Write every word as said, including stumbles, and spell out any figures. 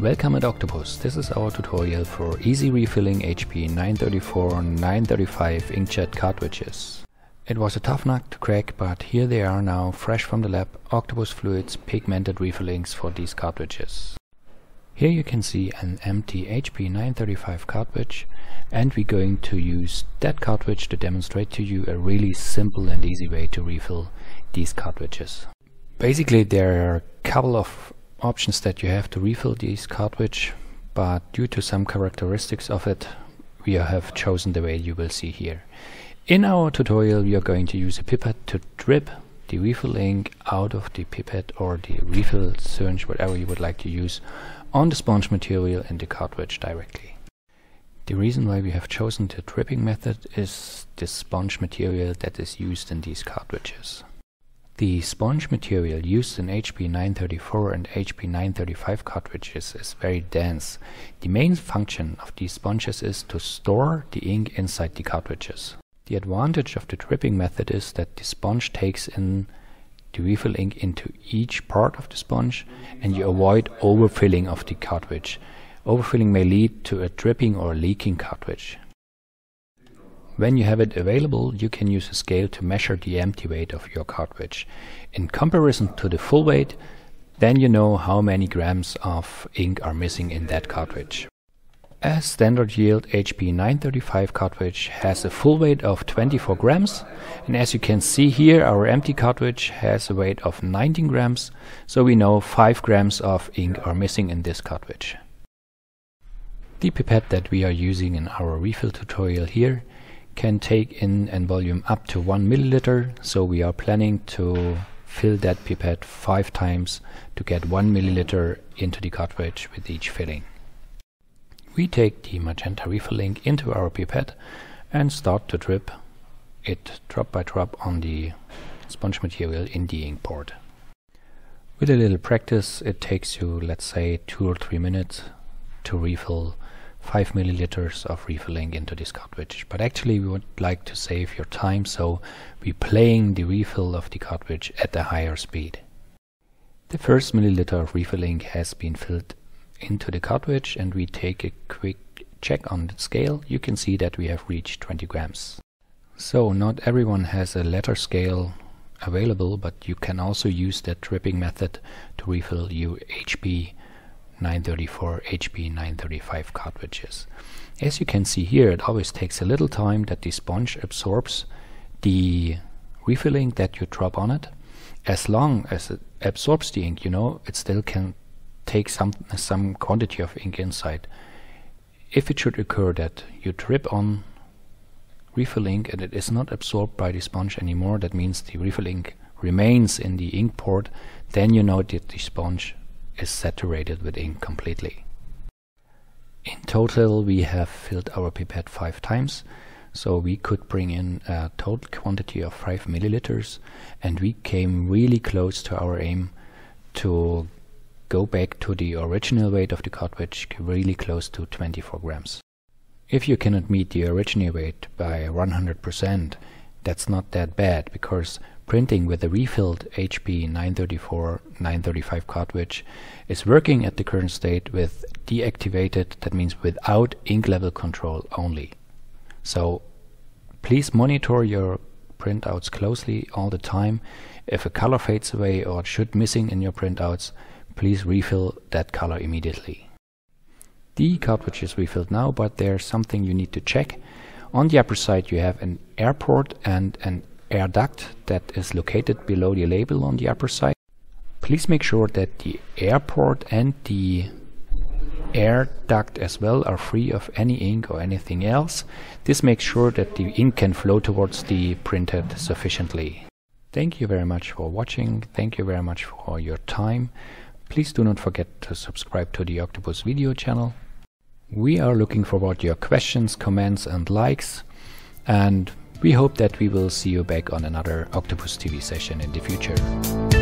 Welcome at Octopus. This is our tutorial for easy refilling H P nine thirty-four, nine thirty-five inkjet cartridges. It was a tough nut to crack, but here they are now, fresh from the lab, Octopus Fluid's pigmented refillings for these cartridges. Here you can see an empty H P nine thirty-five cartridge, and we're going to use that cartridge to demonstrate to you a really simple and easy way to refill these cartridges. Basically, there are a couple of options that you have to refill these cartridge, but due to some characteristics of it, we have chosen the way you will see here. In our tutorial, we are going to use a pipette to drip the refill ink out of the pipette or the refill syringe, whatever you would like to use, on the sponge material and the cartridge directly. The reason why we have chosen the dripping method is the sponge material that is used in these cartridges. The sponge material used in H P nine thirty-four and H P nine thirty-five cartridges is very dense. The main function of these sponges is to store the ink inside the cartridges. The advantage of the dripping method is that the sponge takes in the refill ink into each part of the sponge, and you avoid overfilling of the cartridge. Overfilling may lead to a dripping or leaking cartridge. When you have it available, you can use a scale to measure the empty weight of your cartridge. In comparison to the full weight, then you know how many grams of ink are missing in that cartridge. As standard yield, H P nine thirty-five cartridge has a full weight of twenty-four grams, and as you can see here, our empty cartridge has a weight of nineteen grams, so we know five grams of ink are missing in this cartridge. The pipette that we are using in our refill tutorial here can take in and volume up to one milliliter, so we are planning to fill that pipette five times to get one milliliter into the cartridge with each filling. We take the magenta refill ink into our pipette and start to drip it drop by drop on the sponge material in the ink port. With a little practice, it takes you, let's say, two or three minutes to refill five milliliters of refilling into this cartridge, but actually we would like to save your time, so we're playing the refill of the cartridge at a higher speed. The first milliliter of refilling has been filled into the cartridge, and we take a quick check on the scale. You can see that we have reached twenty grams. So not everyone has a letter scale available, but you can also use that dripping method to refill your H P nine thirty-four, H P nine thirty-five cartridges. As you can see here, it always takes a little time that the sponge absorbs the refilling that you drop on it. As long as it absorbs the ink, you know, it still can take some, some quantity of ink inside. If it should occur that you drip on refill ink and it is not absorbed by the sponge anymore, that means the refill ink remains in the ink port, then you know that the sponge is saturated with ink completely. In total, we have filled our pipette five times, so we could bring in a total quantity of five milliliters, and we came really close to our aim to go back to the original weight of the cartridge, really close to twenty-four grams. If you cannot meet the original weight by one hundred percent, that's not that bad, because printing with a refilled H P nine thirty-four, nine thirty-five cartridge is working at the current state with deactivated, that means without ink level control only. So please monitor your printouts closely all the time. If a color fades away or should missing in your printouts, please refill that color immediately. The cartridge is refilled now, but there's something you need to check. On the upper side you have an air port and an air duct that is located below the label on the upper side. Please make sure that the air port and the air duct as well are free of any ink or anything else. This makes sure that the ink can flow towards the printhead sufficiently. Thank you very much for watching. Thank you very much for your time. Please do not forget to subscribe to the Octopus video channel. We are looking forward to your questions, comments and likes, and we hope that we will see you back on another Octopus T V session in the future.